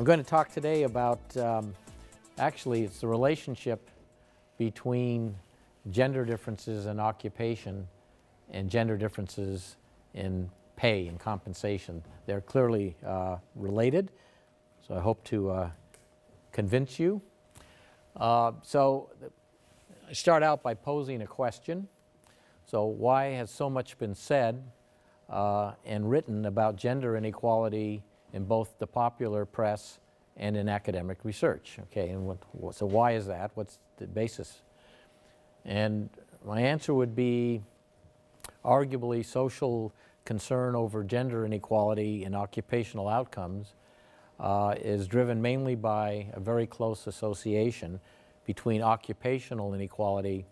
I'm going to talk today about, actually it's the relationship between gender differences in occupation and gender differences in pay and compensation. They're clearly related, so I hope to convince you. So I start out by posing a question. So why has so much been said and written about gender inequality in both the popular press and in academic research? Okay, and so why is that? What's the basis? And my answer would be arguably social concern over gender inequality in occupational outcomes is driven mainly by a very close association between occupational inequality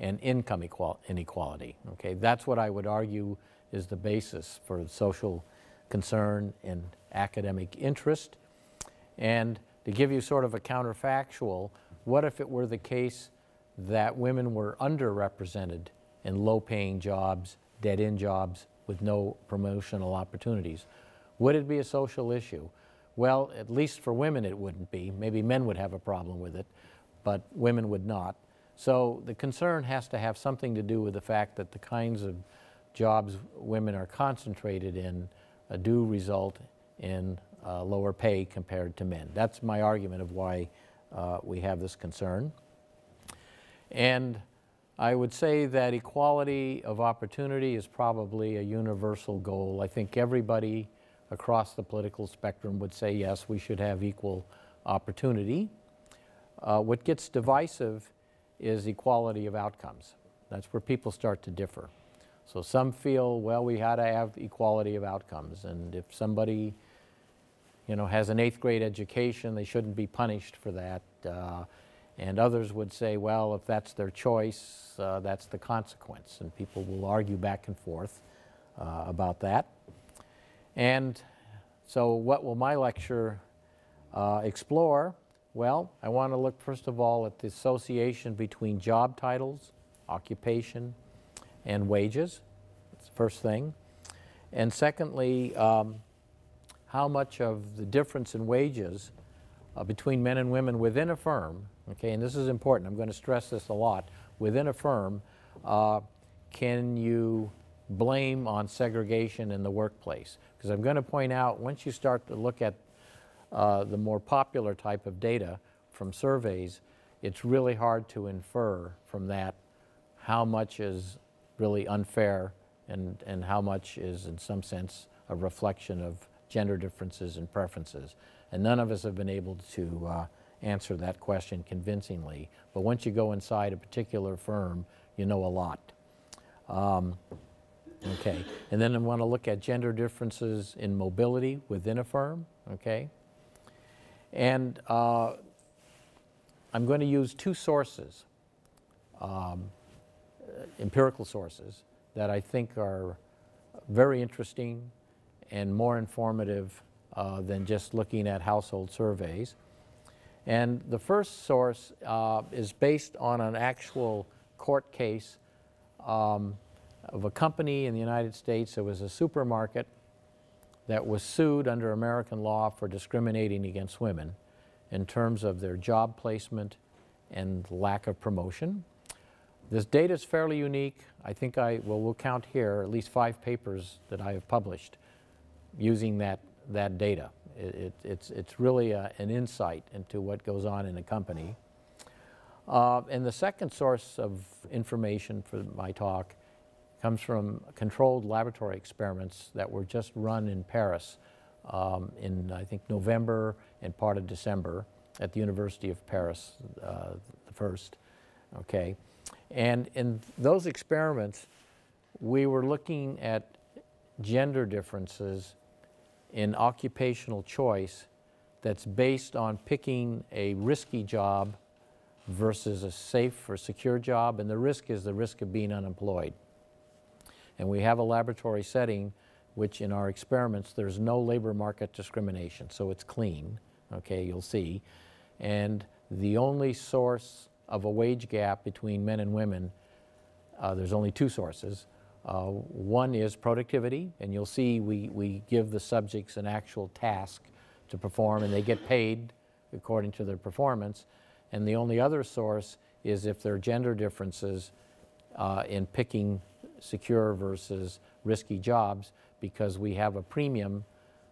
and income inequality. Okay, that's what I would argue is the basis for social concern and academic interest. And to give you sort of a counterfactual, what if it were the case that women were underrepresented in low-paying jobs, dead-end jobs with no promotional opportunities? Would it be a social issue? Well, at least for women it wouldn't be. Maybe men would have a problem with it, but women would not. So the concern has to have something to do with the fact that the kinds of jobs women are concentrated in do result in lower pay compared to men. That's my argument of why we have this concern. And I would say that equality of opportunity is probably a universal goal. I think everybody across the political spectrum would say, yes, we should have equal opportunity. What gets divisive is equality of outcomes. That's where people start to differ. So some feel, well, we ought to have equality of outcomes, and if somebody, you know, has an 8th grade education, they shouldn't be punished for that. And others would say, well, if that's their choice, that's the consequence, and people will argue back and forth about that. And so what will my lecture explore? Well, I want to look first of all at the association between job titles, occupation, and wages. That's the first thing. And secondly, how much of the difference in wages between men and women within a firm, okay, and this is important, I'm going to stress this a lot, within a firm, can you blame on segregation in the workplace? Because I'm going to point out, once you start to look at the more popular type of data from surveys, it's really hard to infer from that how much is really unfair and how much is in some sense a reflection of gender differences and preferences. And none of us have been able to answer that question convincingly. But once you go inside a particular firm, you know a lot. Okay, and then I want to look at gender differences in mobility within a firm, okay? And I'm going to use two sources, empirical sources, that I think are very interesting and more informative than just looking at household surveys. And the first source is based on an actual court case of a company in the United States. It was a supermarket that was sued under American law for discriminating against women in terms of their job placement and lack of promotion. This data is fairly unique. I think we'll count here at least 5 papers that I have published using that data. It's really an insight into what goes on in a company. And the second source of information for my talk comes from controlled laboratory experiments that were just run in Paris in, I think, November and part of December at the University of Paris, the first, okay? And in those experiments, we were looking at gender differences in occupational choice that's based on picking a risky job versus a safe or secure job, and the risk is the risk of being unemployed. And we have a laboratory setting which in our experiments there's no labor market discrimination, so it's clean, okay, you'll see. And the only source of a wage gap between men and women, there's only 2 sources. One is productivity, and you'll see we give the subjects an actual task to perform, and they get paid according to their performance. And the only other source is if there are gender differences in picking secure versus risky jobs, because we have a premium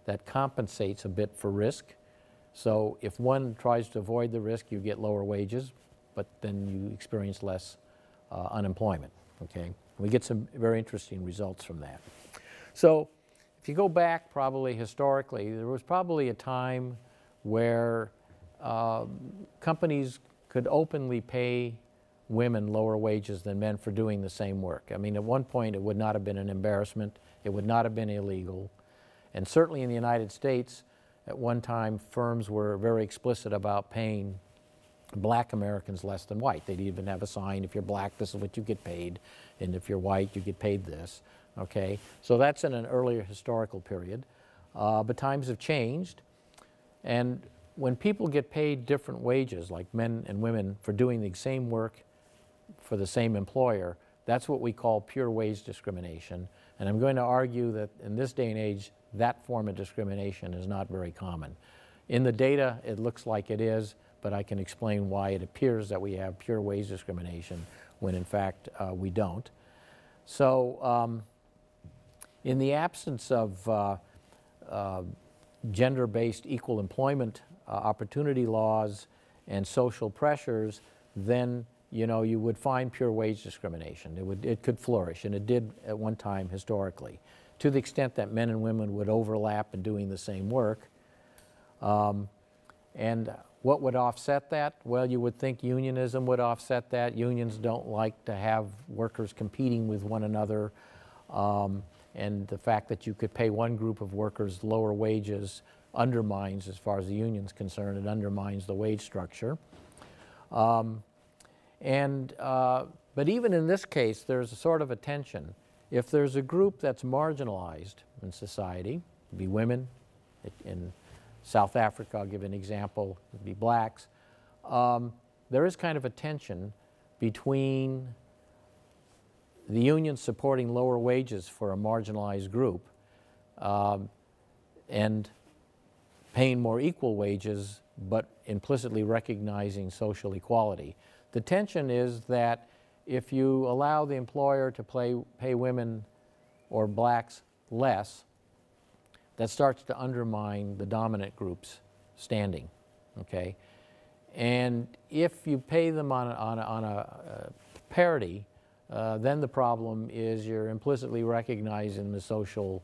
that compensates a bit for risk. So if one tries to avoid the risk, you get lower wages, but then you experience less unemployment, okay? We get some very interesting results from that. So if you go back probably historically, there was probably a time where companies could openly pay women lower wages than men for doing the same work. I mean, at one point it would not have been an embarrassment, it would not have been illegal, and certainly in the United States at one time firms were very explicit about paying black Americans less than white. They'd even have a sign, if you're black, this is what you get paid, and if you're white, you get paid this, okay? So that's in an earlier historical period, but times have changed, and when people get paid different wages, like men and women, for doing the same work for the same employer, that's what we call pure wage discrimination. And I'm going to argue that in this day and age, that form of discrimination is not very common. In the data, it looks like it is, but I can explain why it appears that we have pure wage discrimination when in fact we don't. So in the absence of gender-based equal employment opportunity laws and social pressures, then you would find pure wage discrimination. It could flourish, and it did at one time historically, to the extent that men and women would overlap in doing the same work. And what would offset that? Well, you would think unionism would offset that. Unions don't like to have workers competing with one another, and the fact that you could pay one group of workers lower wages undermines, as far as the union's concerned, it undermines the wage structure. But even in this case, there's a sort of a tension. If there's a group that's marginalized in society, it'd be women. In South Africa, I'll give an example, it'd be blacks. There is kind of a tension between the union supporting lower wages for a marginalized group and paying more equal wages, but implicitly recognizing social equality. The tension is that if you allow the employer to pay women or blacks less, that starts to undermine the dominant group's standing, okay? And if you pay them on a parity, then the problem is you're implicitly recognizing the social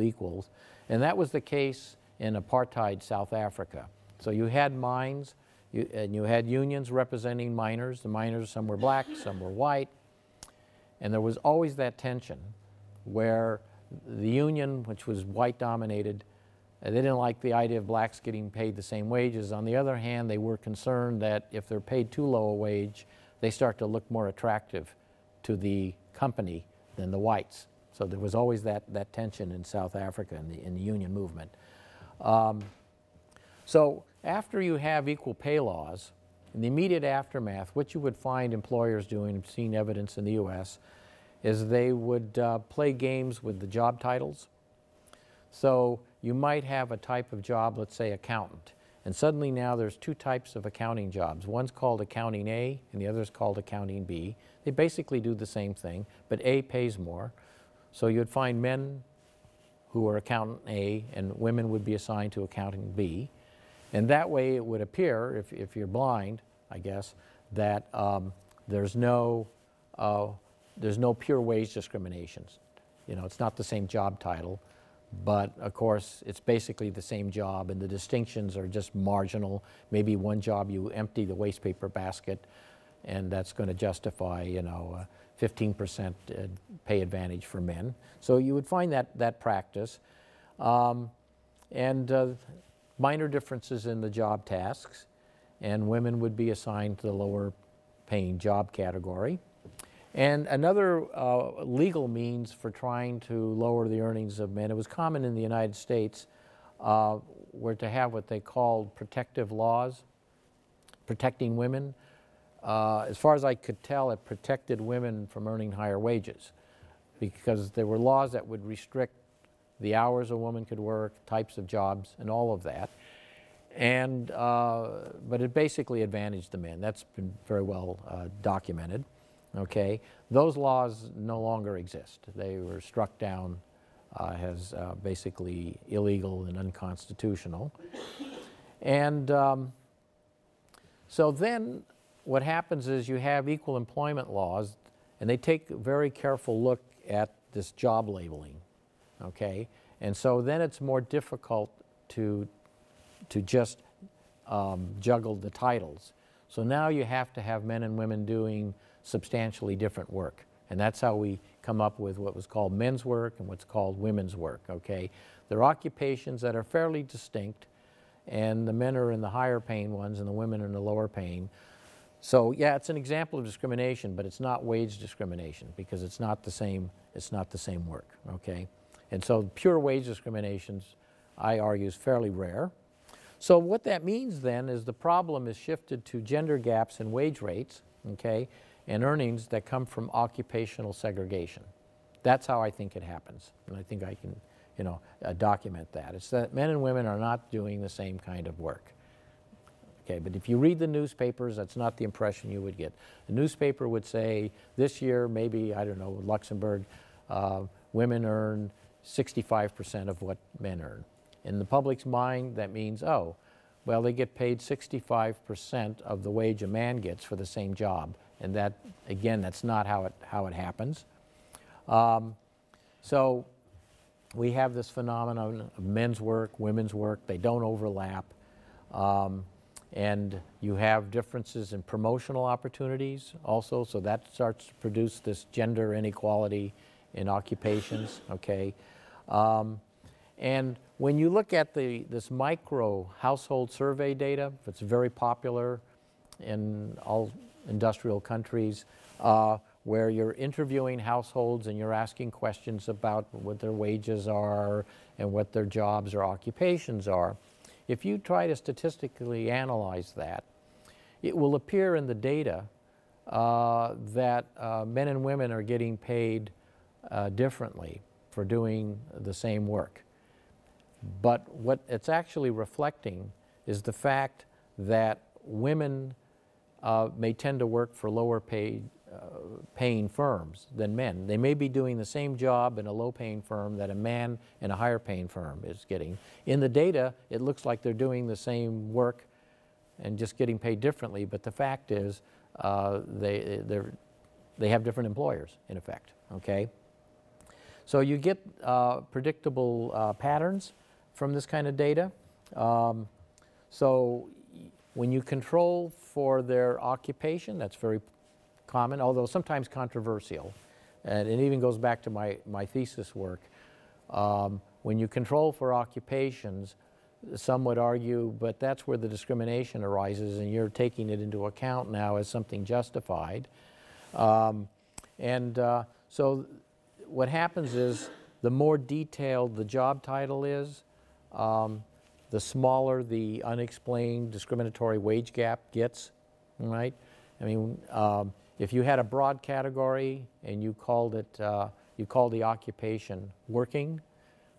equals. And that was the case in apartheid South Africa. So you had mines, and you had unions representing miners. The miners, some were black, some were white. And there was always that tension where the union, which was white dominated, they didn't like the idea of blacks getting paid the same wages. On the other hand, they were concerned that if they're paid too low a wage, they start to look more attractive to the company than the whites. So there was always that tension in South Africa in the union movement. So after you have equal pay laws, in the immediate aftermath, what you would find employers doing, I've seen evidence in the US, is they would play games with the job titles. So you might have a type of job, let's say accountant, and suddenly now there's two types of accounting jobs. One's called accounting A and the other's called accounting B. They basically do the same thing, but A pays more. So you'd find men who are accountant A and women would be assigned to accounting B. And that way it would appear, if you're blind, I guess, that there's no pure wage discriminations. You know, it's not the same job title, but of course it's basically the same job and the distinctions are just marginal. Maybe one job you empty the waste paper basket and that's going to justify, 15% pay advantage for men. So you would find that practice. Minor differences in the job tasks, and women would be assigned to the lower paying job category. And another legal means for trying to lower the earnings of men, it was common in the United States, were to have what they called protective laws, protecting women. As far as I could tell, it protected women from earning higher wages because there were laws that would restrict the hours a woman could work, types of jobs, and all of that. And, but it basically advantaged the men. That's been very well documented, okay? Those laws no longer exist. They were struck down as basically illegal and unconstitutional. And so then what happens is you have equal employment laws, and they take a very careful look at this job labeling, okay? And so then it's more difficult to just juggle the titles. So now you have to have men and women doing substantially different work. And that's how we come up with what was called men's work and what's called women's work, okay? They're occupations that are fairly distinct, and the men are in the higher paying ones and the women are in the lower paying. So yeah, it's an example of discrimination, but it's not wage discrimination because it's not the same, it's not the same work, okay? And so pure wage discriminations, I argue, is fairly rare. So what that means then is the problem is shifted to gender gaps in wage rates, okay, and earnings that come from occupational segregation. That's how I think it happens, and I think I can, you know, document that. It's that men and women are not doing the same kind of work. Okay, but if you read the newspapers, that's not the impression you would get. The newspaper would say, this year, maybe, I don't know, Luxembourg, women earn 65% of what men earn. In the public's mind, that means, oh, well, they get paid 65% of the wage a man gets for the same job. And that, again, that's not how it happens. So we have this phenomenon of men's work, women's work. They don't overlap. And you have differences in promotional opportunities also. So that starts to produce this gender inequality in occupations, okay? And when you look at this micro household survey data, it's very popular in all industrial countries, where you're interviewing households and you're asking questions about what their wages are and what their jobs or occupations are. If you try to statistically analyze that, it will appear in the data that men and women are getting paid differently for doing the same work. But what it's actually reflecting is the fact that women may tend to work for lower paying firms than men. They may be doing the same job in a low paying firm that a man in a higher paying firm is getting. In the data, it looks like they're doing the same work and just getting paid differently, but the fact is they have different employers, in effect, okay? So you get predictable patterns from this kind of data. So when you control for their occupation, that's very common, although sometimes controversial. And it even goes back to my thesis work. When you control for occupations, some would argue, but that's where the discrimination arises and you're taking it into account now as something justified. So what happens is the more detailed the job title is, the smaller the unexplained discriminatory wage gap gets, right? I mean, if you had a broad category and you called it, you called the occupation working,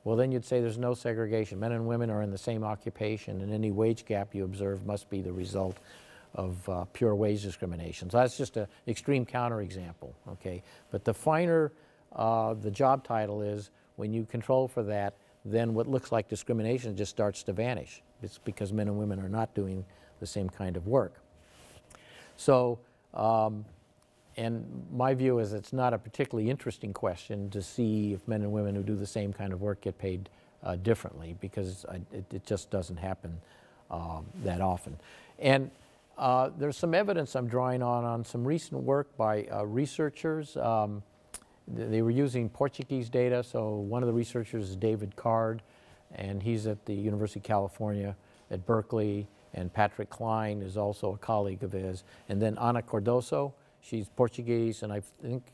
well then you'd say there's no segregation. Men and women are in the same occupation and any wage gap you observe must be the result of pure wage discrimination. So that's just an extreme counterexample, okay? But the finer the job title is, when you control for that, then what looks like discrimination just starts to vanish. It's because men and women are not doing the same kind of work. So, and my view is it's not a particularly interesting question to see if men and women who do the same kind of work get paid differently, because it just doesn't happen that often. And there's some evidence I'm drawing on some recent work by researchers. They were using Portuguese data, so one of the researchers is David Card, and he's at the University of California at Berkeley, and Patrick Klein is also a colleague of his. And then Ana Cordoso, she's Portuguese, and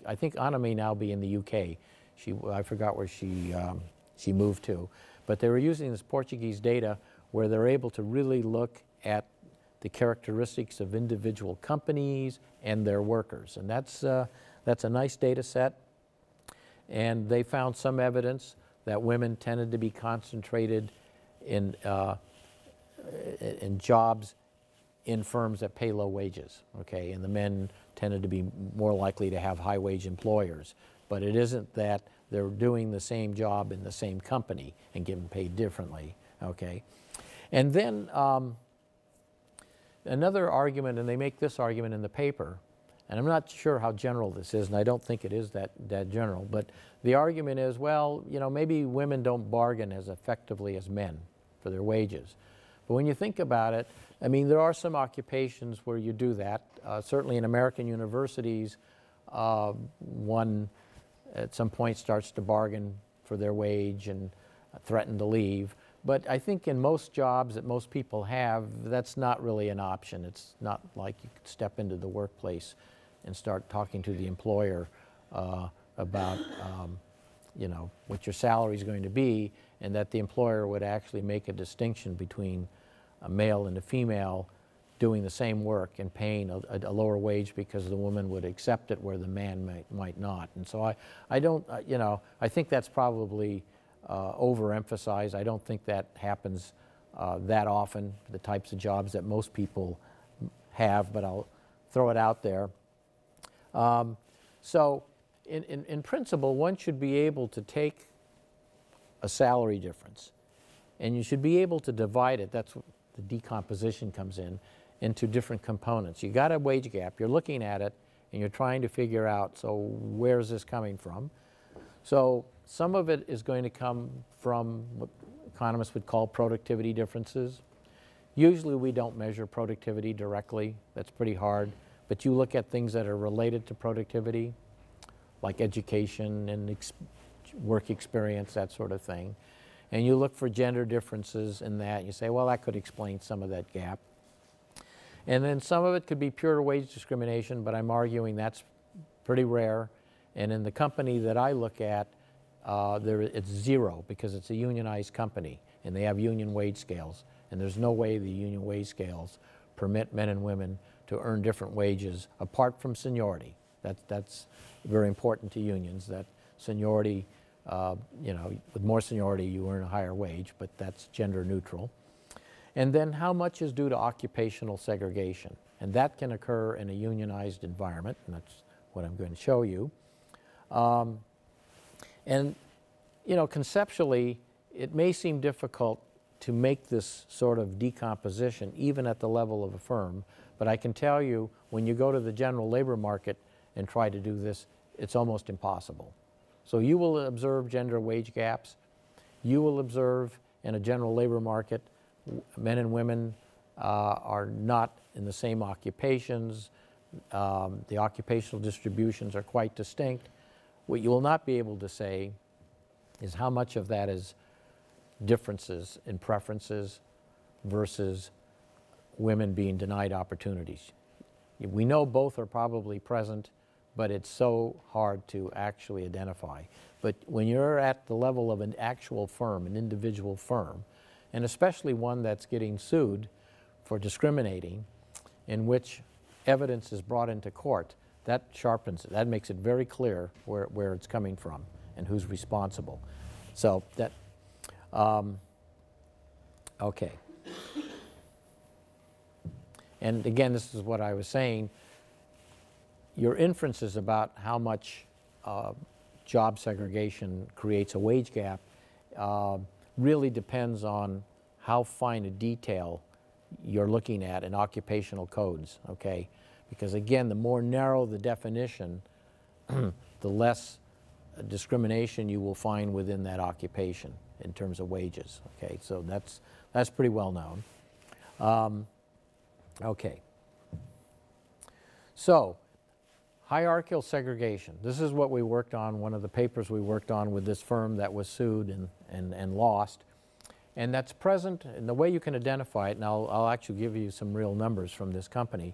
I think Ana may now be in the UK. I forgot where she moved to. But they were using this Portuguese data where they're able to really look at the characteristics of individual companies and their workers. And that's a nice data set. And they found some evidence that women tended to be concentrated in jobs in firms that pay low wages, okay, and the men tended to be more likely to have high wage employers. But it isn't that they're doing the same job in the same company and getting paid differently, okay. And then another argument, and they make this argument in the paper, and I'm not sure how general this is, and I don't think it is that general, but the argument is, well, you know, maybe women don't bargain as effectively as men for their wages. But when you think about it, I mean, there are some occupations where you do that. Certainly in American universities, one at some point starts to bargain for their wage and threaten to leave. But I think in most jobs that most people have, that's not really an option. It's not like you could step into the workplace and start talking to the employer about you know, what your salary is going to be, and that the employer would actually make a distinction between a male and a female doing the same work and paying a lower wage because the woman would accept it where the man might not. And so I don't, you know, I think that's probably overemphasized. I don't think that happens that often, the types of jobs that most people have, but I'll throw it out there. So in principle, one should be able to take a salary difference, and you should be able to divide it, that's what the decomposition comes in, into different components. You got a wage gap, you're looking at it, and you're trying to figure out, so where's this coming from? So some of it is going to come from what economists would call productivity differences. Usually we don't measure productivity directly, that's pretty hard, but you look at things that are related to productivity, like education and work experience, that sort of thing. And you look for gender differences in that, and you say, well, that could explain some of that gap. And then some of it could be pure wage discrimination, but I'm arguing that's pretty rare. And in the company that I look at, it's zero because it's a unionized company, and they have union wage scales. And there's no way the union wage scales permit men and women to earn different wages apart from seniority. That's very important to unions, that seniority, you know, with more seniority you earn a higher wage, but that's gender neutral. And then how much is due to occupational segregation? And that can occur in a unionized environment, and that's what I'm going to show you. And, you know, conceptually, it may seem difficult to make this sort of decomposition, even at the level of a firm, but I can tell you, when you go to the general labor market and try to do this, it's almost impossible. So you will observe gender wage gaps. You will observe in a general labor market, men and women are not in the same occupations. The occupational distributions are quite distinct. What you will not be able to say is how much of that is differences in preferences versus women being denied opportunities. We know both are probably present, but it's so hard to actually identify. But when you're at the level of an actual firm, an individual firm, and especially one that's getting sued for discriminating, in which evidence is brought into court, that sharpens it. That makes it very clear where it's coming from and who's responsible. So that, okay. And again, this is what I was saying. Your inferences about how much job segregation creates a wage gap really depends on how fine a detail you're looking at in occupational codes, okay? Because again, the more narrow the definition, the less discrimination you will find within that occupation in terms of wages, okay? So that's pretty well known. Okay. So, hierarchical segregation. This is what we worked on, one of the papers we worked on with this firm that was sued and lost. And that's present, and the way you can identify it, and I'll actually give you some real numbers from this company,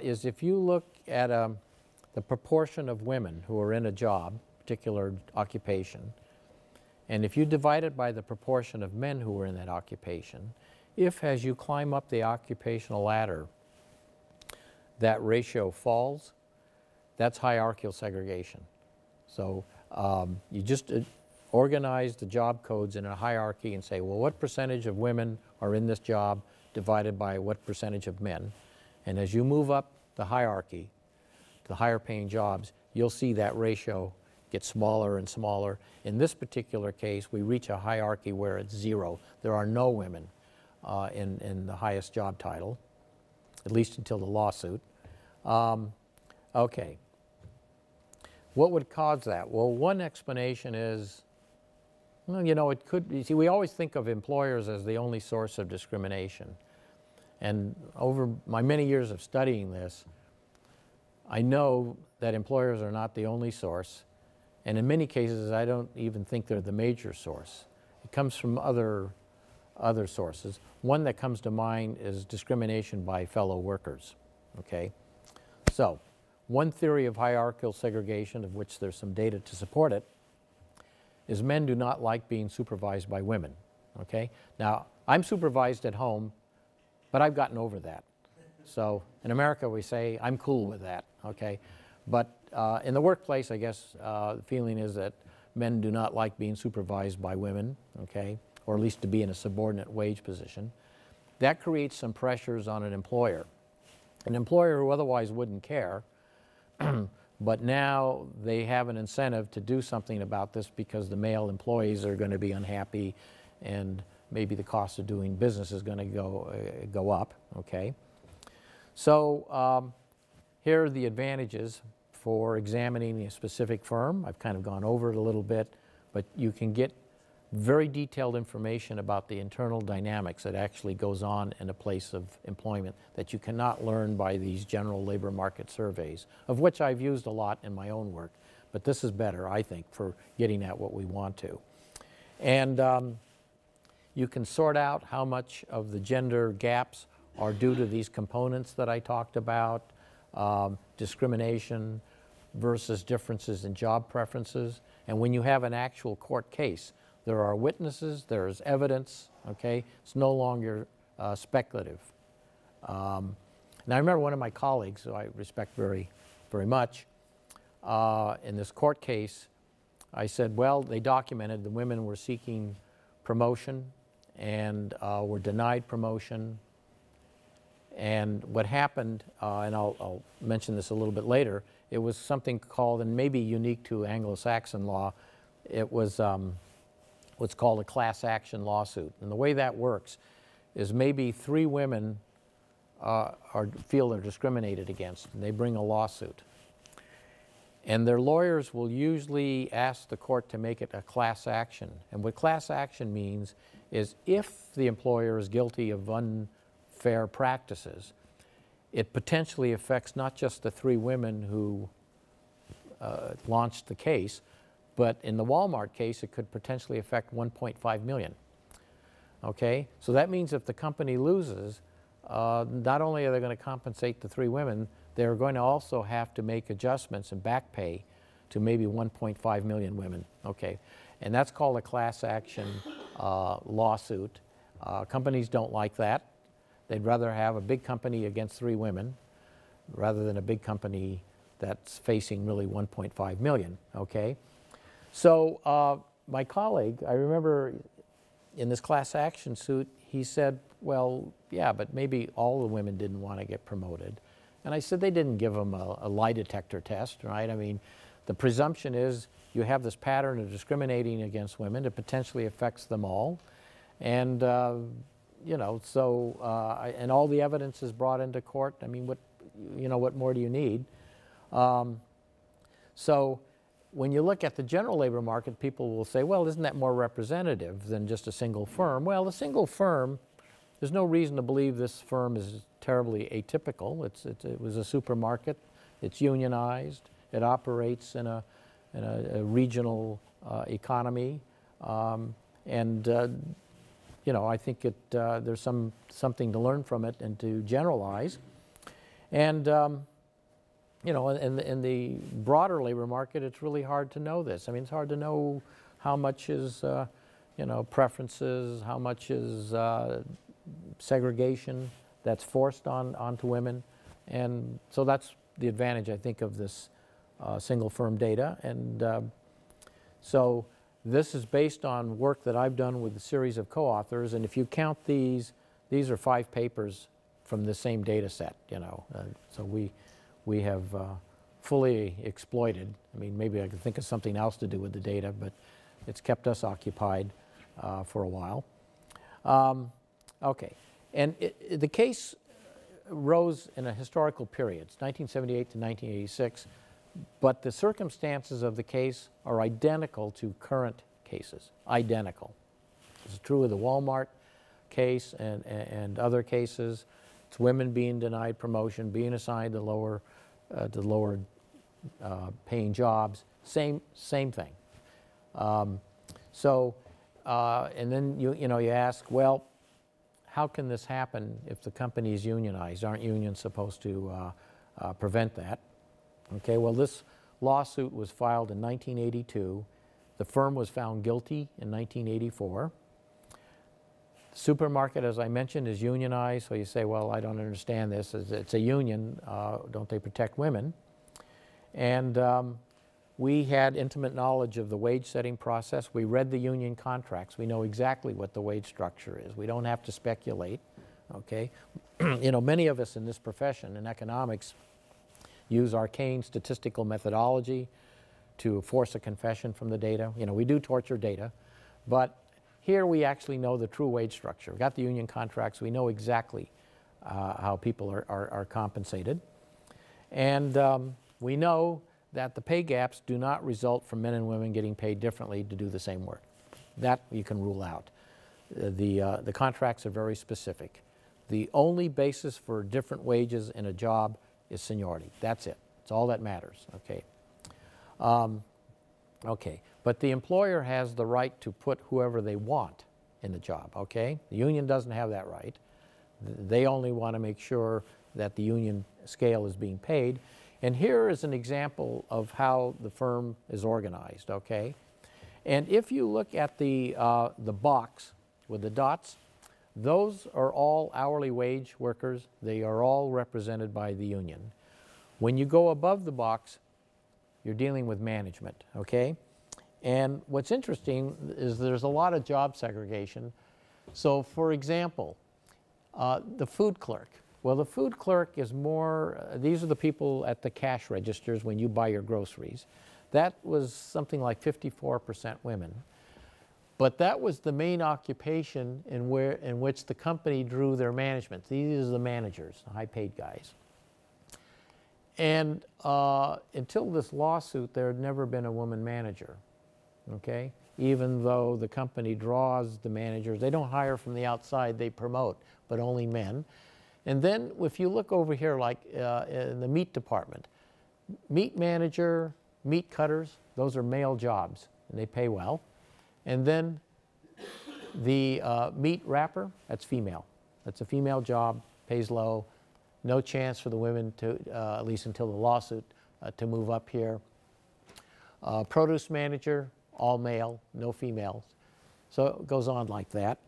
is if you look at the proportion of women who are in a job, particular occupation, and if you divide it by the proportion of men who are in that occupation, if as you climb up the occupational ladder, that ratio falls, that's hierarchical segregation. So you just organize the job codes in a hierarchy and say, well, what percentage of women are in this job divided by what percentage of men? And as you move up the hierarchy to higher paying jobs, you'll see that ratio get smaller and smaller. In this particular case, we reach a hierarchy where it's zero. There are no women in the highest job title, at least until the lawsuit. Okay. What would cause that? Well, one explanation is, well, you know, it could be, you see, we always think of employers as the only source of discrimination. And over my many years of studying this, I know that employers are not the only source. And in many cases, I don't even think they're the major source. It comes from other sources. One that comes to mind is discrimination by fellow workers, okay? So, one theory of hierarchical segregation, of which there's some data to support it, is men do not like being supervised by women, okay? Now, I'm supervised at home, but I've gotten over that. So, in America, we say, I'm cool with that, okay? But in the workplace, I guess, the feeling is that men do not like being supervised by women, okay? Or at least to be in a subordinate wage position. That creates some pressures on an employer. An employer who otherwise wouldn't care, but now they have an incentive to do something about this because the male employees are going to be unhappy and maybe the cost of doing business is going to go up, okay? So here are the advantages for examining a specific firm. I've kind of gone over it a little bit, but you can get very detailed information about the internal dynamics that actually goes on in a place of employment that you cannot learn by these general labor market surveys, of which I've used a lot in my own work. But this is better, I think, for getting at what we want to. And you can sort out how much of the gender gaps are due to these components that I talked about, discrimination versus differences in job preferences. And when you have an actual court case, there are witnesses, there is evidence, okay? It's no longer speculative. And I remember one of my colleagues, who I respect very, very much, in this court case, I said, well, they documented the women were seeking promotion and were denied promotion. And what happened, and I'll mention this a little bit later, it was something called, and maybe unique to Anglo-Saxon law, it was what's called a class action lawsuit. And the way that works is maybe three women feel they're discriminated against, and they bring a lawsuit. And their lawyers will usually ask the court to make it a class action. And what class action means is if the employer is guilty of unfair practices, it potentially affects not just the three women who launched the case, but in the Walmart case, it could potentially affect 1.5 million, okay? So that means if the company loses, not only are they going to compensate the three women, they're going to also have to make adjustments and back pay to maybe 1.5 million women, okay? And that's called a class action lawsuit. Companies don't like that. They'd rather have a big company against three women rather than a big company that's facing really 1.5 million, okay? So my colleague, I remember in this class action suit, he said, well, yeah, but maybe all the women didn't want to get promoted. And I said, they didn't give them a lie detector test, right? I mean, the presumption is you have this pattern of discriminating against women. It potentially affects them all. And, you know, so, and all the evidence is brought into court. I mean, what, you know, what more do you need? So, when you look at the general labor market, people will say, well, isn't that more representative than just a single firm? Well, a single firm, there's no reason to believe this firm is terribly atypical. It was a supermarket. It's unionized. It operates in a regional economy. And, you know, I think there's something to learn from it and to generalize. And you know, in the broader labor market, it's really hard to know this. I mean, it's hard to know how much is, you know, preferences, how much is segregation that's forced onto women. And so that's the advantage, I think, of this single firm data. And so This is based on work that I've done with a series of co-authors, and if you count these are 5 papers from the same data set, you know. So we have fully exploited. I mean, maybe I could think of something else to do with the data, but it's kept us occupied for a while. Okay, and the case rose in a historical period, 1978 to 1986, but the circumstances of the case are identical to current cases, identical. This is true of the Walmart case and other cases. It's women being denied promotion, being assigned to lower paying jobs, same thing. And then you ask, well, how can this happen if the company is unionized? Aren't unions supposed to prevent that? Okay, well, this lawsuit was filed in 1982. The firm was found guilty in 1984. The supermarket, as I mentioned, is unionized, so you say, well, I don't understand this. It's a union. Don't they protect women? And we had intimate knowledge of the wage-setting process. We read the union contracts. We know exactly what the wage structure is. We don't have to speculate, okay? You know, many of us in this profession, in economics, use arcane statistical methodology to force a confession from the data. You know, we do torture data, but here we actually know the true wage structure. We've got the union contracts. We know exactly how people are compensated. And we know that the pay gaps do not result from men and women getting paid differently to do the same work. That you can rule out. The contracts are very specific. The only basis for different wages in a job is seniority. That's it. It's all that matters. Okay. Okay. But the employer has the right to put whoever they want in the job. Okay. The union doesn't have that right. They only want to make sure that the union scale is being paid. And here is an example of how the firm is organized, okay? And if you look at the box with the dots, those are all hourly wage workers. They are all represented by the union. When you go above the box, you're dealing with management, okay? And what's interesting is there's a lot of job segregation. So, for example, the food clerk. Well, the food clerk is more, these are the people at the cash registers when you buy your groceries. That was something like 54% women. But that was the main occupation in which the company drew their management. These are the managers, the high-paid guys. And until this lawsuit, there had never been a woman manager, okay? Even though the company draws the managers. They don't hire from the outside, they promote, but only men. And then if you look over here, like in the meat department, meat manager, meat cutters, those are male jobs, and they pay well. And then the meat wrapper, that's female. That's a female job, pays low. No chance for the women to, at least until the lawsuit, to move up here. Produce manager, all male, no females. So it goes on like that.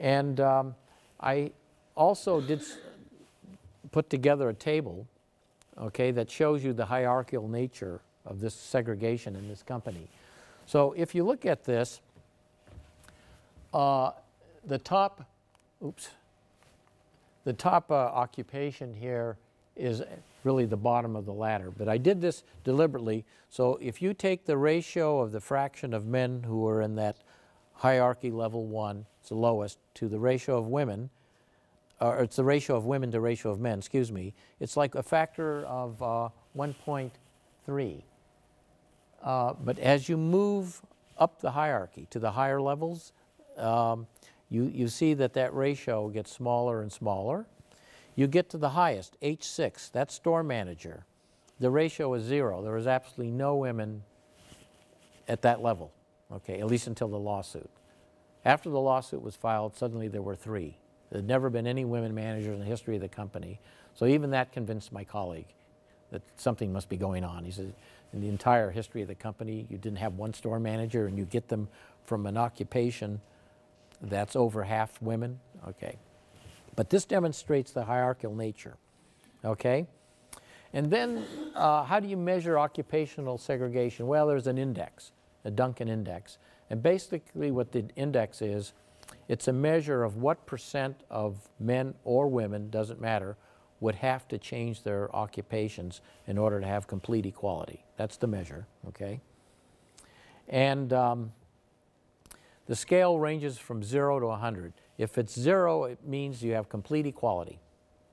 And I also did put together a table, okay, that shows you the hierarchical nature of this segregation in this company. So if you look at this, the top occupation here is really the bottom of the ladder. But I did this deliberately. So if you take the ratio of the fraction of men who are in that hierarchy level 1, it's the lowest, to the ratio of women, or it's the ratio of women to ratio of men, excuse me, it's like a factor of 1.3. But as you move up the hierarchy to the higher levels, you see that that ratio gets smaller and smaller. You get to the highest, H6, that's store manager. The ratio is 0. There is absolutely no women at that level. Okay, at least until the lawsuit. After the lawsuit was filed, suddenly there were 3. There had never been any women managers in the history of the company. So even that convinced my colleague that something must be going on. He said, in the entire history of the company, you didn't have one store manager, and you get them from an occupation that's over half women. Okay. But this demonstrates the hierarchical nature. Okay? And then how do you measure occupational segregation? Well, there's an index. the Duncan index. And basically what the index is, it's a measure of what percent of men or women, doesn't matter, would have to change their occupations in order to have complete equality. That's the measure, okay? And the scale ranges from 0 to 100. If it's 0, it means you have complete equality.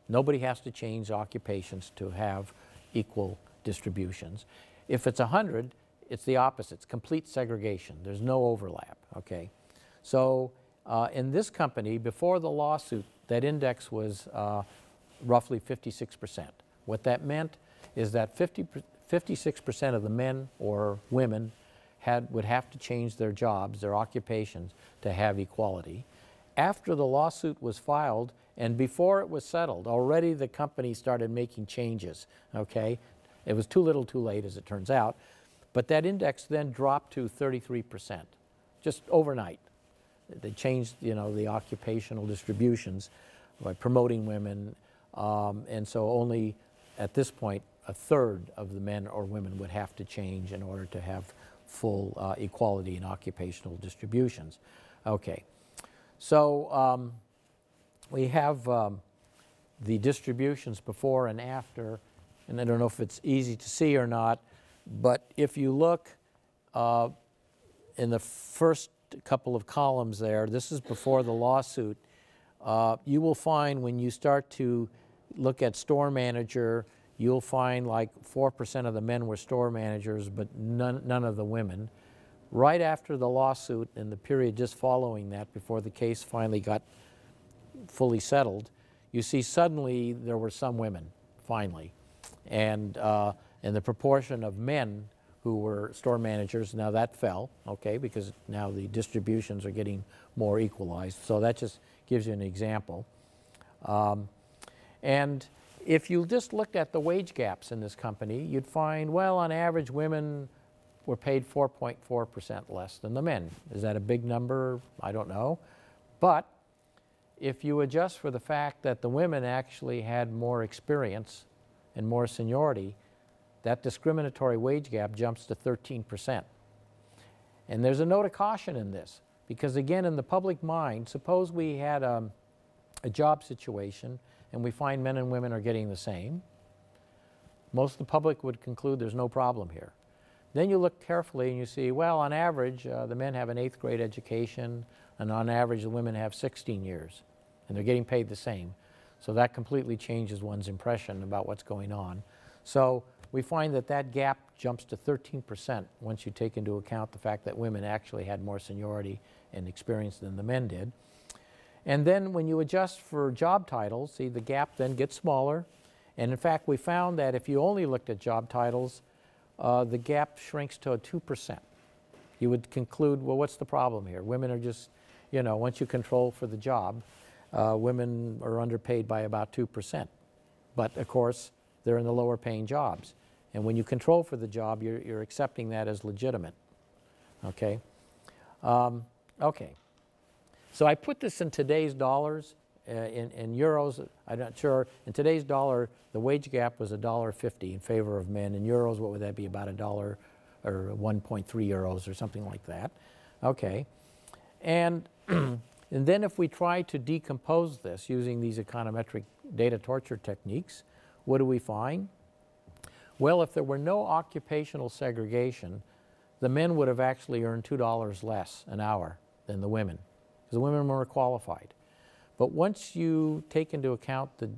Nobody has to change occupations to have equal distributions. If it's 100, it's the opposite. It's complete segregation. There's no overlap, okay? So in this company, before the lawsuit, that index was roughly 56%. What that meant is that 56% of the men or women would have to change their jobs, their occupations, to have equality. After the lawsuit was filed and before it was settled, already the company started making changes, okay? It was too little too late, as it turns out. But that index then dropped to 33%, just overnight. They changed, you know, the occupational distributions by promoting women, and so only at this point a third of the men or women would have to change in order to have full equality in occupational distributions. Okay, so we have the distributions before and after, and I don't know if it's easy to see or not, but if you look in the first couple of columns there, this is before the lawsuit, you will find when you start to look at store manager, you'll find like 4% of the men were store managers, but none of the women. Right after the lawsuit and the period just following that, before the case finally got fully settled, you see suddenly there were some women, finally. And the proportion of men who were store managers, now that fell, okay, because now the distributions are getting more equalized. So that just gives you an example. And if you just looked at the wage gaps in this company, you'd find, well, on average, women were paid 4.4% less than the men. Is that a big number? I don't know. But if you adjust for the fact that the women actually had more experience and more seniority, that discriminatory wage gap jumps to 13%. And there's a note of caution in this, because again, in the public mind, suppose we had a job situation and we find men and women are getting the same, most of the public would conclude there's no problem here. Then you look carefully and you see, well, on average, the men have an 8th grade education, and on average, the women have 16 years, and they're getting paid the same. So that completely changes one's impression about what's going on. So we find that that gap jumps to 13% once you take into account the fact that women actually had more seniority and experience than the men did. And then when you adjust for job titles, see, the gap then gets smaller. And in fact, we found that if you only looked at job titles, the gap shrinks to 2%. You would conclude, well, what's the problem here? Women are just, you know, once you control for the job, women are underpaid by about 2%. But of course, they're in the lower paying jobs. And when you control for the job, you're accepting that as legitimate, okay? Okay, so I put this in today's dollars, in euros, I'm not sure. In today's dollar, the wage gap was $1.50 in favor of men. In euros, what would that be, about $1 or 1.3 euros or something like that, okay? And then if we try to decompose this using these econometric data torture techniques, what do we find? Well, if there were no occupational segregation, the men would have actually earned $2 less an hour than the women, because the women were qualified. But once you take into account the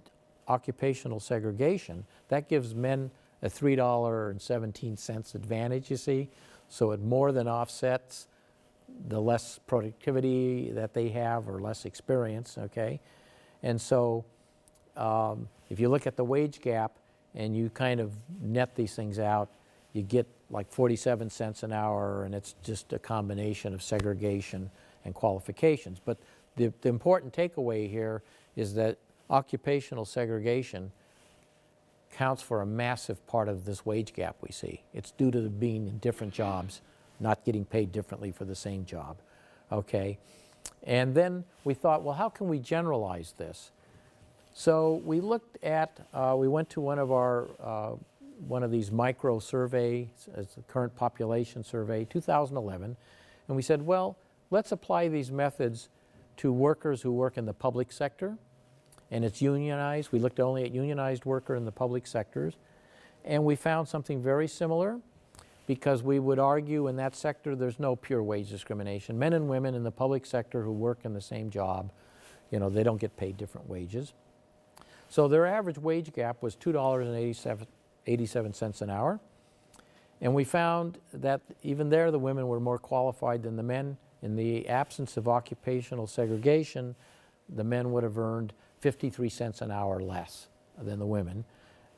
occupational segregation, that gives men a $3.17 advantage, you see. So it more than offsets the less productivity that they have or less experience, okay? And so, if you look at the wage gap and you kind of net these things out, you get like 47 cents an hour, and it's just a combination of segregation and qualifications. But the important takeaway here is that occupational segregation counts for a massive part of this wage gap we see. It's due to being in different jobs, not getting paid differently for the same job, okay? And then we thought, well, how can we generalize this? So we looked at, we went to one of our one of these micro surveys, as the current population survey, 2011, and we said, well, let's apply these methods to workers who work in the public sector, and it's unionized. We looked only at unionized workers in the public sectors, and we found something very similar, because we would argue in that sector there's no pure wage discrimination. Men and women in the public sector who work in the same job, you know, they don't get paid different wages. So their average wage gap was $2.87 an hour. And we found that even there the women were more qualified than the men. In the absence of occupational segregation, the men would have earned 53 cents an hour less than the women.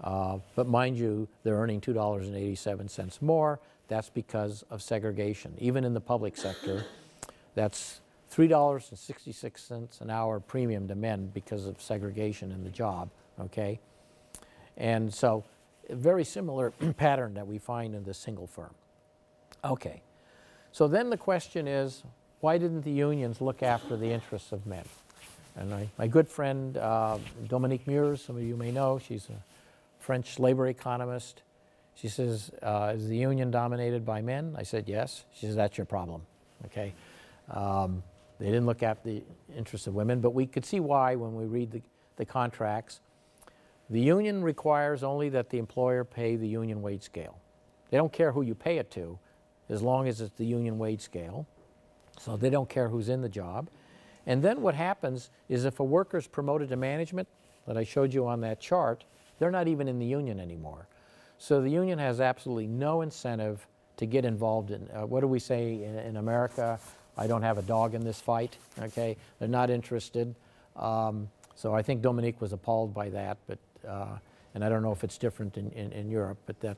But mind you, they're earning $2.87 more. That's because of segregation. Even in the public sector, that's $3.66 an hour premium to men because of segregation in the job, okay? And so a very similar pattern that we find in the single firm. Okay, so then the question is, why didn't the unions look after the interests of men? And my good friend Dominique Meurs, some of you may know, she's a French labor economist. She says, is the union dominated by men? I said, yes. She says, that's your problem, okay? They didn't look after the interests of women, but we could see why when we read the contracts. The union requires only that the employer pay the union wage scale. They don't care who you pay it to, as long as it's the union wage scale. So they don't care who's in the job. And then what happens is if a worker's promoted to management, that I showed you on that chart, they're not even in the union anymore. So the union has absolutely no incentive to get involved in, what do we say in America? I don't have a dog in this fight, okay? They're not interested. So I think Dominique was appalled by that, but, and I don't know if it's different in Europe, but that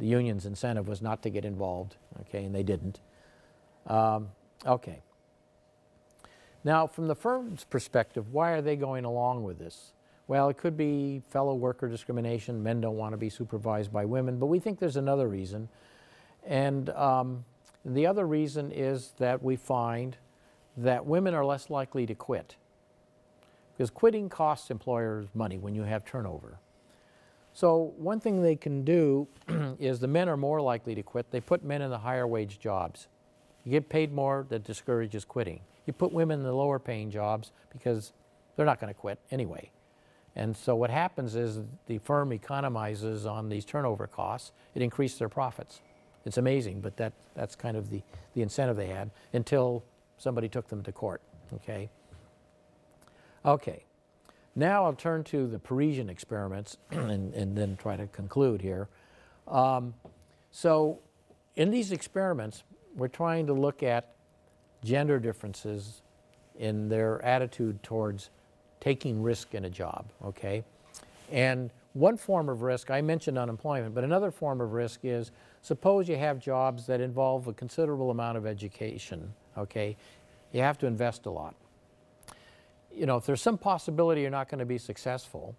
the union's incentive was not to get involved, okay, and they didn't. Okay. Now, from the firm's perspective, why are they going along with this? Well, it could be fellow worker discrimination. Men don't want to be supervised by women, but we think there's another reason. And the other reason is that we find that women are less likely to quit, because quitting costs employers money when you have turnover. So one thing they can do is the men are more likely to quit. They put men in the higher wage jobs. You get paid more, that discourages quitting. You put women in the lower paying jobs because they're not going to quit anyway. And so what happens is the firm economizes on these turnover costs. It increased their profits. It's amazing, but that's kind of the incentive they had until somebody took them to court, okay? Okay, now I'll turn to the Parisian experiments and then try to conclude here. So in these experiments, we're trying to look at gender differences in their attitude towards taking risk in a job, okay? And one form of risk, I mentioned unemployment, but another form of risk is, suppose you have jobs that involve a considerable amount of education, okay? You have to invest a lot. You know, if there's some possibility you're not going to be successful,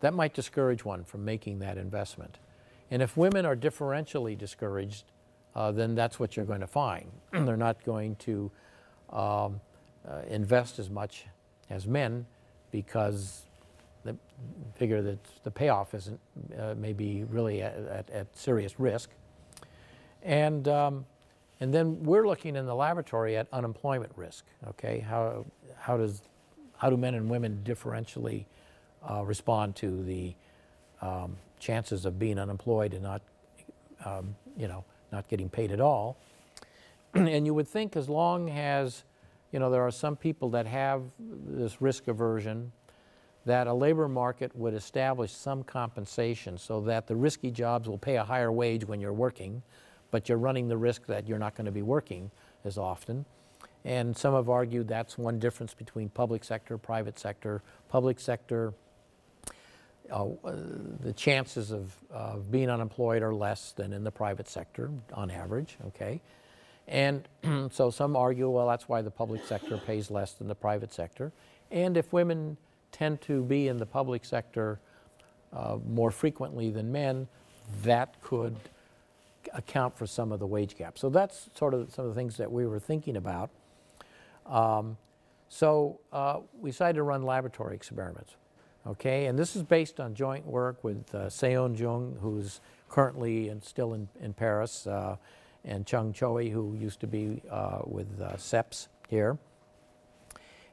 that might discourage one from making that investment. And if women are differentially discouraged, then that's what you're going to find. They're not going to invest as much as men because they figure that the payoff isn't maybe really at serious risk. And then we're looking in the laboratory at unemployment risk, okay? How do men and women differentially respond to the chances of being unemployed and not, you know, not getting paid at all? And you would think, as long as, you know, there are some people that have this risk aversion, that a labor market would establish some compensation so that the risky jobs will pay a higher wage when you're working, but you're running the risk that you're not going to be working as often. And some have argued that's one difference between public sector, private sector. Public sector, the chances of being unemployed are less than in the private sector on average, okay? And so some argue, well, that's why the public sector pays less than the private sector. And if women tend to be in the public sector more frequently than men, that could account for some of the wage gap. So that's sort of some of the things that we were thinking about. So we decided to run laboratory experiments. Okay, and this is based on joint work with Seon Jung, who's currently and still in Paris, and Chung Choi, who used to be with CEPS here.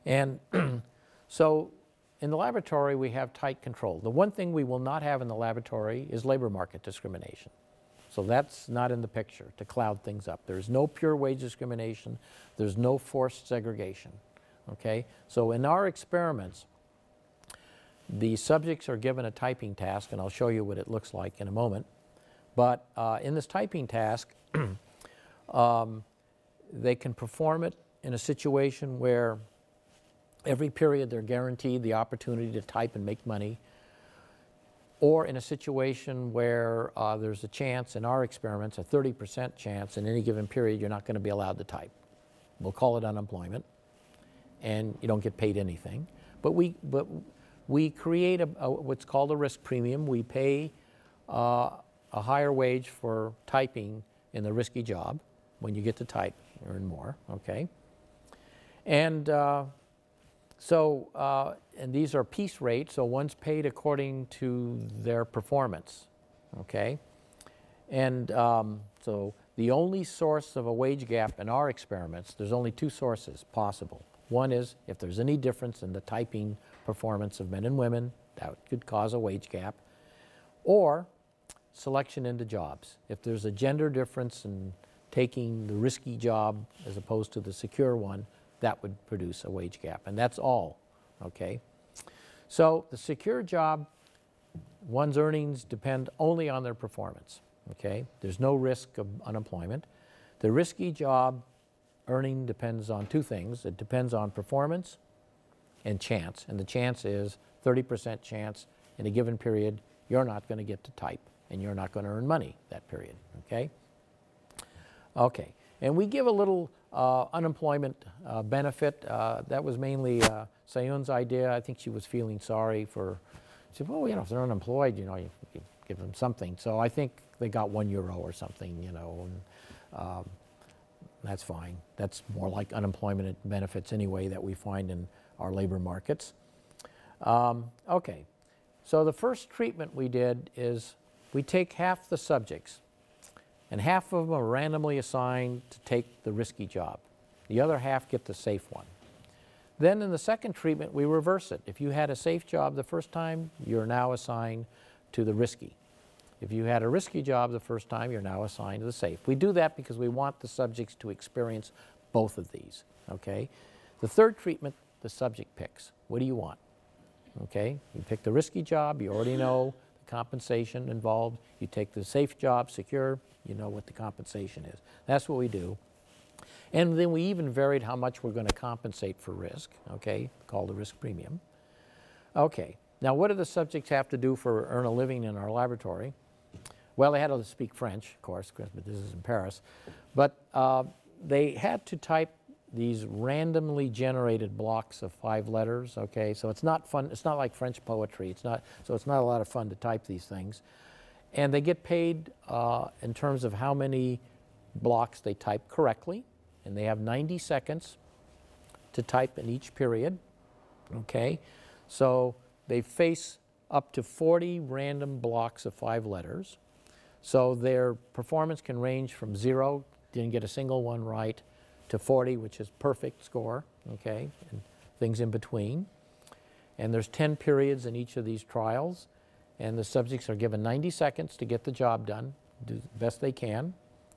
And so in the laboratory, we have tight control. The one thing we will not have in the laboratory is labor market discrimination. So that's not in the picture to cloud things up. There's no pure wage discrimination. There's no forced segregation. Okay, so in our experiments, the subjects are given a typing task, and I'll show you what it looks like in a moment. But in this typing task, they can perform it in a situation where every period they're guaranteed the opportunity to type and make money, or in a situation where there's a chance, in our experiments, a 30% chance in any given period you're not going to be allowed to type. We'll call it unemployment, and you don't get paid anything. But we create what's called a risk premium. We pay a higher wage for typing in the risky job. When you get to type, you earn more, okay? And so these are piece rates, so one's paid according to their performance, okay? And so the only source of a wage gap in our experiments, there's only two sources possible. One is if there's any difference in the typing performance of men and women, that could cause a wage gap, or selection into jobs. If there's a gender difference in taking the risky job as opposed to the secure one, that would produce a wage gap, and that's all, okay? So the secure job, one's earnings depend only on their performance, okay? There's no risk of unemployment. The risky job earning depends on two things. It depends on performance and chance, and the chance is 30% chance in a given period you're not going to get to type and you're not going to earn money that period, okay? Okay, and we give a little unemployment benefit. That was mainly Seon's idea. I think she was feeling sorry for, she said, well, you know, if they're unemployed, you know, you give them something. So I think they got €1 or something, you know, and that's fine. That's more like unemployment benefits anyway that we find in our labor markets. Okay, so the first treatment we did is we take half the subjects, and half of them are randomly assigned to take the risky job. The other half get the safe one. Then in the second treatment, we reverse it. If you had a safe job the first time, you're now assigned to the risky. If you had a risky job the first time, you're now assigned to the safe. We do that because we want the subjects to experience both of these, okay? The third treatment, the subject picks. What do you want? Okay, you pick the risky job, you already know the compensation involved. You take the safe job, secure, you know what the compensation is. That's what we do. And then we even varied how much we're going to compensate for risk, okay, called the risk premium. Okay, now what do the subjects have to do for earn a living in our laboratory? Well, they had to speak French, of course, but this is in Paris. But they had to type these randomly generated blocks of 5 letters, okay? So it's not fun, it's not like French poetry, it's not, so it's not a lot of fun to type these things. And they get paid in terms of how many blocks they type correctly, and they have 90 seconds to type in each period, okay? So they face up to 40 random blocks of 5 letters. So their performance can range from 0, didn't get a single one right, to 40, which is perfect score, okay, and things in between. And there's 10 periods in each of these trials, and the subjects are given 90 seconds to get the job done, do the best they can,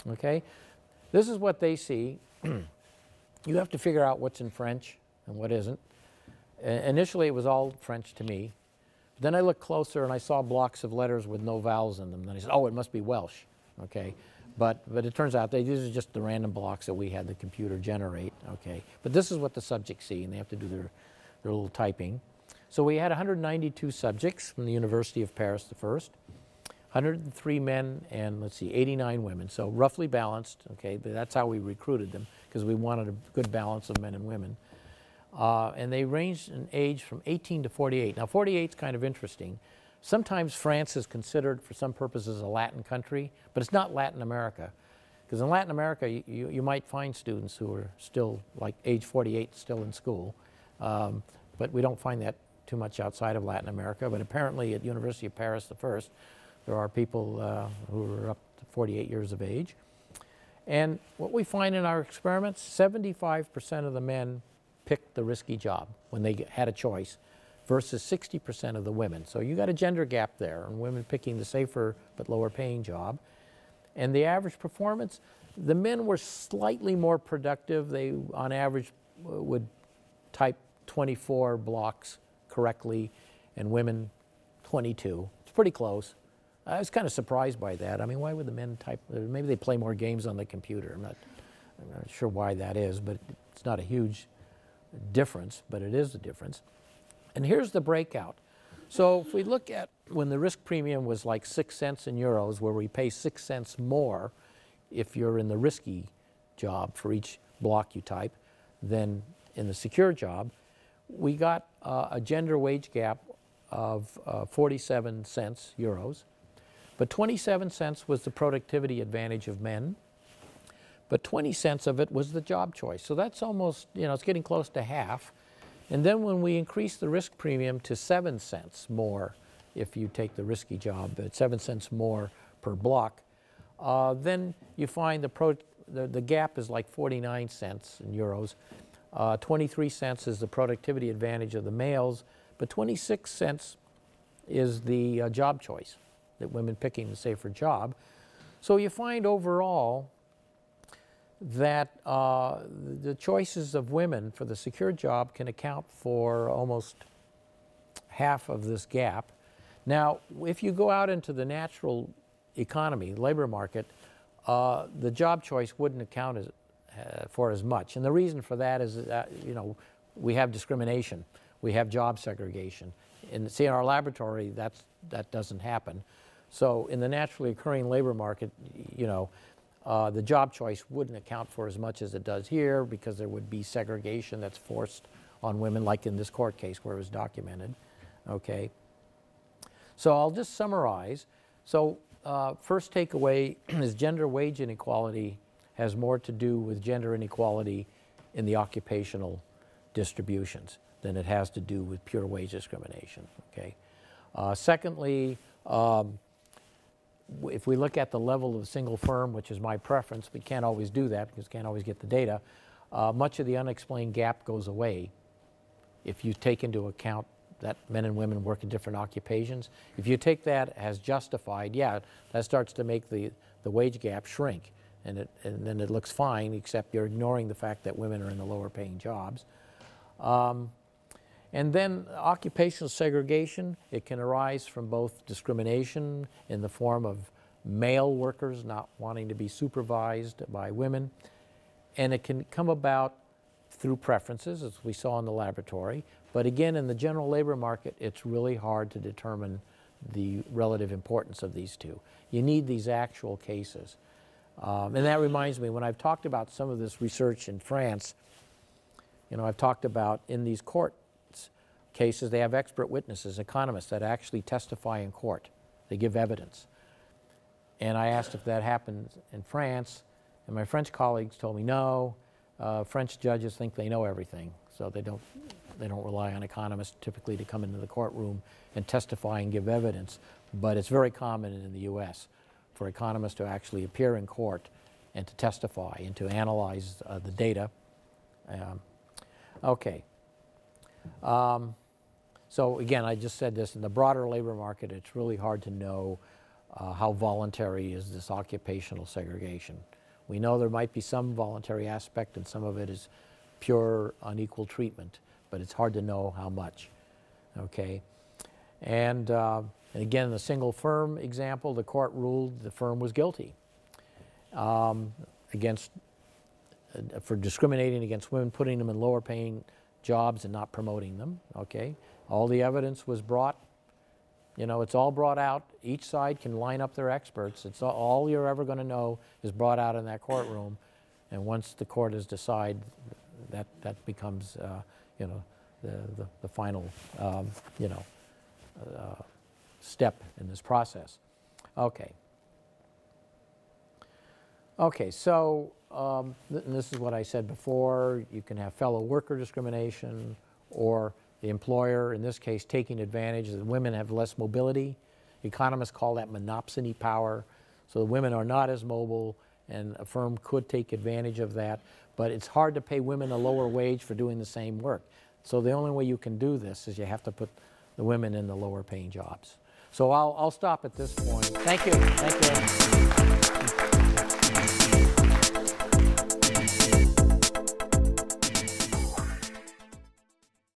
okay? This is what they see. You have to figure out what's in French and what isn't. Initially, it was all French to me. But then I looked closer, and I saw blocks of letters with no vowels in them, and I said, oh, it must be Welsh, okay? But it turns out these are just the random blocks that we had the computer generate, okay? But this is what the subjects see, and they have to do their little typing. So we had 192 subjects from the University of Paris the first, 103 men and, let's see, 89 women, so roughly balanced, okay? But that's how we recruited them, because we wanted a good balance of men and women. And they ranged in age from 18 to 48. Now, 48 is kind of interesting. Sometimes France is considered, for some purposes, a Latin country, but it's not Latin America. Because in Latin America, you might find students who are still, like age 48, still in school, but we don't find that too much outside of Latin America, but apparently at University of Paris the first, there are people who are up to 48 years of age. And what we find in our experiments, 75% of the men picked the risky job when they had a choice versus 60% of the women. So you got a gender gap there, and women picking the safer but lower paying job. And the average performance, the men were slightly more productive. They, on average, would type 24 blocks correctly, and women 22. It's pretty close. I was kind of surprised by that. I mean, why would the men type? Maybe they play more games on the computer. I'm not sure why that is, but it's not a huge difference, but it is a difference. And here's the breakout. So if we look at when the risk premium was like 6 cents in euros, where we pay 6 cents more if you're in the risky job for each block you type than in the secure job, we got a gender wage gap of 47 cents euros. But 27 cents was the productivity advantage of men, but 20 cents of it was the job choice. So that's almost, you know, it's getting close to half. And then when we increase the risk premium to 7 cents more if you take the risky job, at 7 cents more per block, then you find the gap is like 49 cents in euros. 23 cents is the productivity advantage of the males, but 26 cents is the job choice, that women picking the safer job. So you find overall that the choices of women for the secure job can account for almost half of this gap. Now, if you go out into the natural economy, labor market, the job choice wouldn't account for as much. And the reason for that is that, you know, we have discrimination. We have job segregation. And see, in our laboratory, that doesn't happen. So in the naturally occurring labor market, you know, the job choice wouldn't account for as much as it does here, because there would be segregation that's forced on women, like in this court case where it was documented. Okay. So I'll just summarize. So first takeaway is gender wage inequality has more to do with gender inequality in the occupational distributions than it has to do with pure wage discrimination. Okay. Secondly, if we look at the level of single firm, which is my preference, we can't always do that because we can't always get the data, much of the unexplained gap goes away if you take into account that men and women work in different occupations. If you take that as justified, yeah, that starts to make the wage gap shrink, and then it looks fine, except you're ignoring the fact that women are in the lower paying jobs. And then occupational segregation, it can arise from both discrimination in the form of male workers not wanting to be supervised by women, and it can come about through preferences, as we saw in the laboratory. But again, in the general labor market, it's really hard to determine the relative importance of these two. You need these actual cases. And that reminds me, when I've talked about some of this research in France, you know, I've talked about in these court cases, they have expert witnesses, economists, that actually testify in court. They give evidence. And I asked if that happens in France, and my French colleagues told me no. French judges think they know everything, so they don't rely on economists typically to come into the courtroom and testify and give evidence. But it's very common in the U.S. for economists to actually appear in court and to testify and to analyze the data. Okay. So again, I just said this, in the broader labor market, it's really hard to know how voluntary is this occupational segregation. We know there might be some voluntary aspect, and some of it is pure unequal treatment, but it's hard to know how much, okay? And again, the single firm example, the court ruled the firm was guilty for discriminating against women, putting them in lower paying jobs and not promoting them, okay? All the evidence was brought, you know, it's all brought out. Each side can line up their experts. It's all you're ever gonna know is brought out in that courtroom. And once the court has decided, that becomes, you know, the final, you know, step in this process. Okay. Okay, so this is what I said before. You can have fellow worker discrimination, or the employer, in this case, taking advantage that women have less mobility. Economists call that monopsony power. So the women are not as mobile, and a firm could take advantage of that. But it's hard to pay women a lower wage for doing the same work. So the only way you can do this is you have to put the women in the lower paying jobs. So I'll stop at this point. Thank you. Thank you.